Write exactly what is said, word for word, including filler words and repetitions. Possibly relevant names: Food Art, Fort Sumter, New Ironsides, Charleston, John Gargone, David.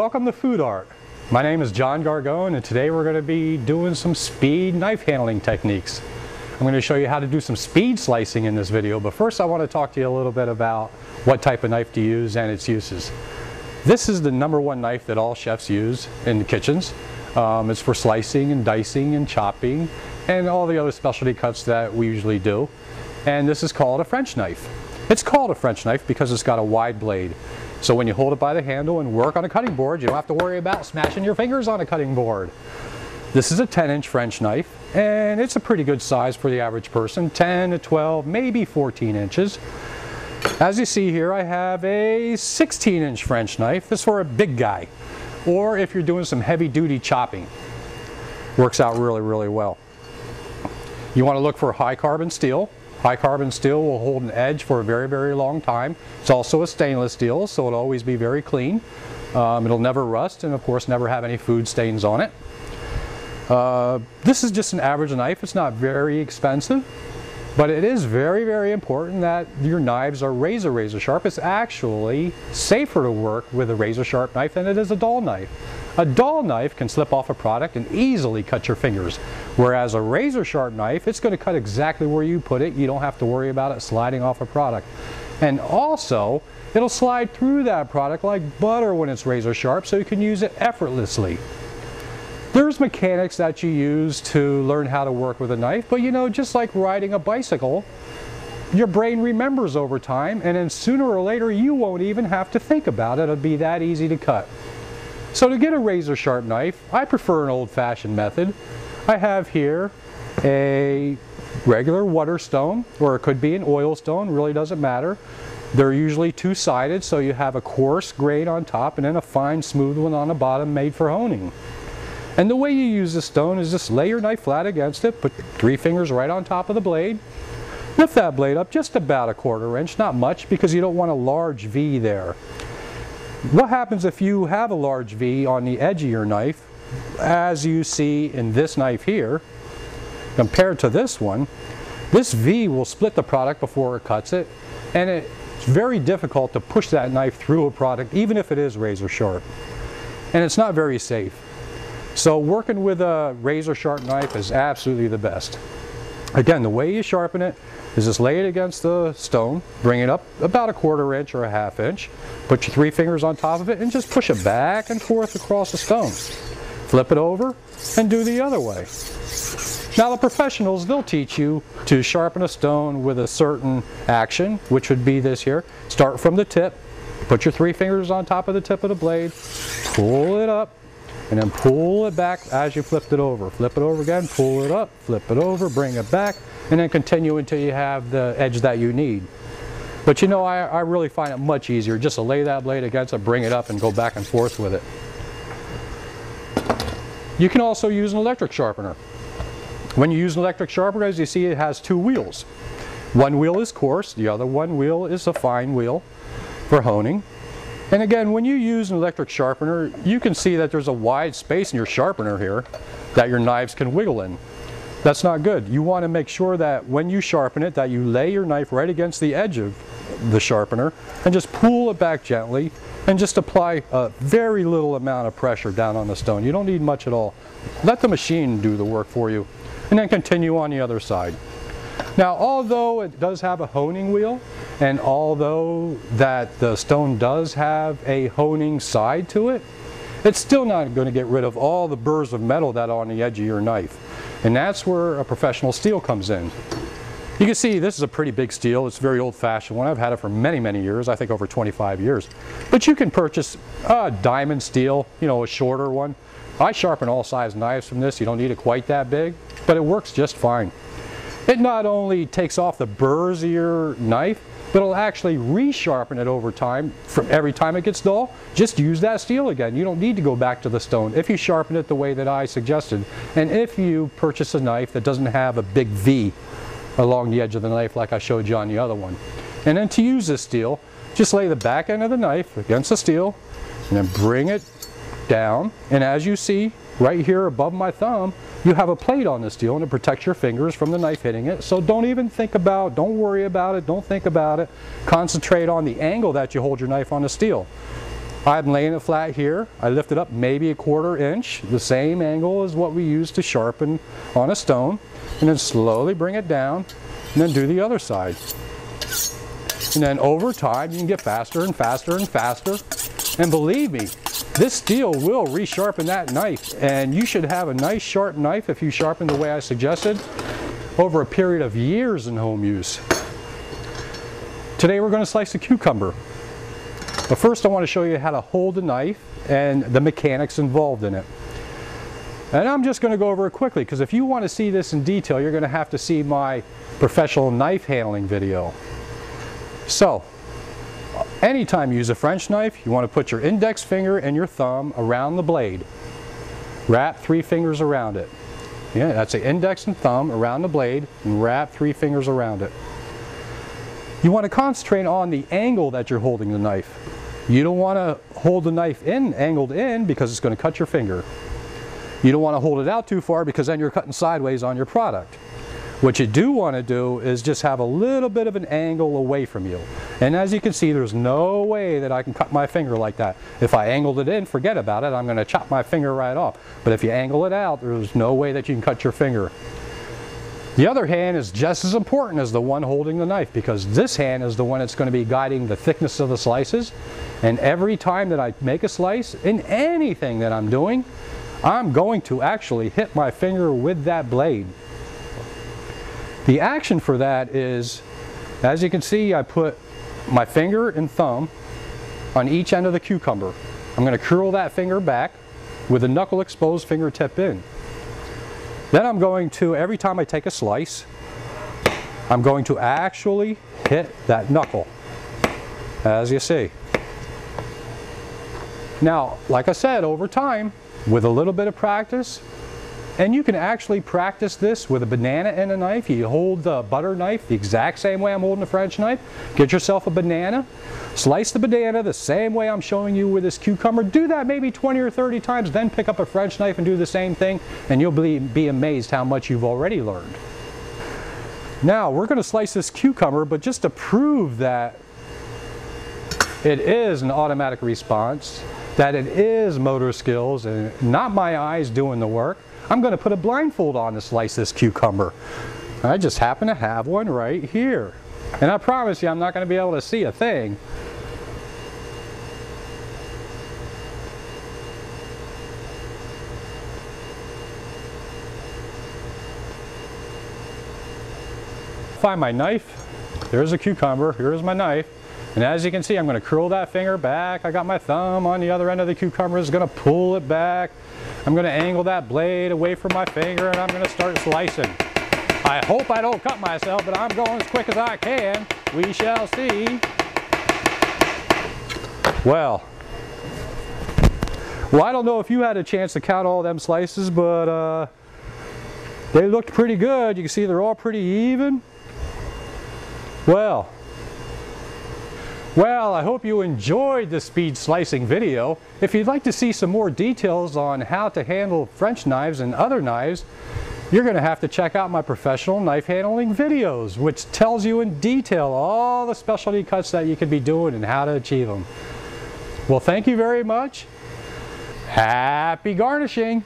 welcome to Food Art. My name is John Gargone, and today we're going to be doing some speed knife handling techniques. I'm going to show you how to do some speed slicing in this video, but first I want to talk to you a little bit about what type of knife to use and its uses. This is the number one knife that all chefs use in the kitchens. Um, it's for slicing and dicing and chopping and all the other specialty cuts that we usually do. And this is called a French knife. It's called a French knife because it's got a wide blade. So when you hold it by the handle and work on a cutting board, you don't have to worry about smashing your fingers on a cutting board. This is a ten inch French knife, and it's a pretty good size for the average person, ten to twelve, maybe fourteen inches. As you see here, I have a sixteen inch French knife. This is for a big guy, or if you're doing some heavy duty chopping. Works out really, really well. You want to look for high carbon steel. High carbon steel will hold an edge for a very, very long time. It's also a stainless steel, so it'll always be very clean. Um, it'll never rust, and of course never have any food stains on it. Uh, this is just an average knife. It's not very expensive, but it is very, very important that your knives are razor, razor sharp. It's actually safer to work with a razor sharp knife than it is a dull knife. A dull knife can slip off a product and easily cut your fingers, whereas a razor sharp knife, it's going to cut exactly where you put it. You don't have to worry about it sliding off a product. And also, it'll slide through that product like butter when it's razor sharp, so you can use it effortlessly. There's mechanics that you use to learn how to work with a knife, but you know, just like riding a bicycle, your brain remembers over time, and then sooner or later you won't even have to think about it. It'll be that easy to cut. So to get a razor sharp knife, I prefer an old-fashioned method. I have here a regular water stone, or it could be an oil stone, really doesn't matter. They're usually two-sided, so you have a coarse grade on top and then a fine smooth one on the bottom, made for honing. And the way you use the stone is just lay your knife flat against it, put three fingers right on top of the blade, lift that blade up just about a quarter inch, not much, because you don't want a large V there. What happens if you have a large V on the edge of your knife, as you see in this knife here, compared to this one, this V will split the product before it cuts it, and it's very difficult to push that knife through a product, even if it is razor sharp. And it's not very safe. So working with a razor sharp knife is absolutely the best. Again, the way you sharpen it is just lay it against the stone, bring it up about a quarter inch or a half inch, put your three fingers on top of it, and just push it back and forth across the stone. Flip it over and do the other way. Now the professionals, they'll teach you to sharpen a stone with a certain action, which would be this here. Start from the tip, put your three fingers on top of the tip of the blade, pull it up, and then pull it back as you flipped it over. Flip it over again, pull it up, flip it over, bring it back, and then continue until you have the edge that you need. But you know, I, I really find it much easier just to lay that blade against it, bring it up, and go back and forth with it. You can also use an electric sharpener. When you use an electric sharpener, as you see, it has two wheels. One wheel is coarse, the other one wheel is a fine wheel for honing. And again, when you use an electric sharpener, you can see that there's a wide space in your sharpener here that your knives can wiggle in. That's not good. You want to make sure that when you sharpen it, that you lay your knife right against the edge of the sharpener and just pull it back gently and just apply a very little amount of pressure down on the stone. You don't need much at all. Let the machine do the work for you, and then continue on the other side. Now, although it does have a honing wheel, and although that the stone does have a honing side to it, it's still not going to get rid of all the burrs of metal that are on the edge of your knife. And that's where a professional steel comes in. You can see this is a pretty big steel. It's a very old-fashioned one. I've had it for many, many years, I think over twenty-five years. But you can purchase a diamond steel, you know, a shorter one. I sharpen all size knives from this. You don't need it quite that big, but it works just fine. It not only takes off the burrs of your knife, but it'll actually resharpen it over time. From every time it gets dull, just use that steel again. You don't need to go back to the stone if you sharpen it the way that I suggested. And if you purchase a knife that doesn't have a big V along the edge of the knife like I showed you on the other one. And then to use this steel, just lay the back end of the knife against the steel and then bring it down. And as you see right here above my thumb, you have a plate on the steel, and it protects your fingers from the knife hitting it. So don't even think about, don't worry about it, don't think about it. Concentrate on the angle that you hold your knife on the steel. I'm laying it flat here. I lift it up maybe a quarter inch, the same angle as what we use to sharpen on a stone, and then slowly bring it down and then do the other side. And then over time, you can get faster and faster and faster. And believe me, this steel will resharpen that knife, and you should have a nice sharp knife if you sharpen the way I suggested over a period of years in home use. Today we're going to slice a cucumber. But first I want to show you how to hold the knife and the mechanics involved in it. And I'm just going to go over it quickly because if you want to see this in detail, you're going to have to see my professional knife handling video. So, anytime you use a French knife, you want to put your index finger and your thumb around the blade. Wrap three fingers around it. Yeah, that's the index and thumb around the blade, and wrap three fingers around it. You want to concentrate on the angle that you're holding the knife. You don't want to hold the knife in, angled in, because it's going to cut your finger. You don't want to hold it out too far because then you're cutting sideways on your product. What you do want to do is just have a little bit of an angle away from you. And as you can see, there's no way that I can cut my finger like that. If I angled it in, forget about it. I'm going to chop my finger right off. But if you angle it out, there's no way that you can cut your finger. The other hand is just as important as the one holding the knife because this hand is the one that's going to be guiding the thickness of the slices. And every time that I make a slice in anything that I'm doing, I'm going to actually hit my finger with that blade. The action for that is, as you can see, I put my finger and thumb on each end of the cucumber. I'm going to curl that finger back with the knuckle exposed fingertip in. Then I'm going to, every time I take a slice, I'm going to actually hit that knuckle, as you see. Now, like I said, over time, with a little bit of practice, and you can actually practice this with a banana and a knife. You hold the butter knife the exact same way I'm holding a French knife. Get yourself a banana. Slice the banana the same way I'm showing you with this cucumber. Do that maybe twenty or thirty times, then pick up a French knife and do the same thing, and you'll be, be amazed how much you've already learned. Now, we're going to slice this cucumber, but just to prove that it is an automatic response, that it is motor skills and not my eyes doing the work, I'm going to put a blindfold on to slice this cucumber. I just happen to have one right here. And I promise you I'm not going to be able to see a thing. Find my knife. There's a cucumber. Here's my knife. And as you can see, I'm going to curl that finger back. I got my thumb on the other end of the cucumber. It's going to pull it back. I'm going to angle that blade away from my finger, and I'm going to start slicing. I hope I don't cut myself, but I'm going as quick as I can. We shall see. Well, well, I don't know if you had a chance to count all them slices, but uh, they looked pretty good. You can see they're all pretty even. Well. Well, I hope you enjoyed the speed slicing video. If you'd like to see some more details on how to handle French knives and other knives, you're going to have to check out my professional knife handling videos, which tells you in detail all the specialty cuts that you can be doing and how to achieve them. Well, thank you very much. Happy garnishing!